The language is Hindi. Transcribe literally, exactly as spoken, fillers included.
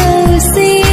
से।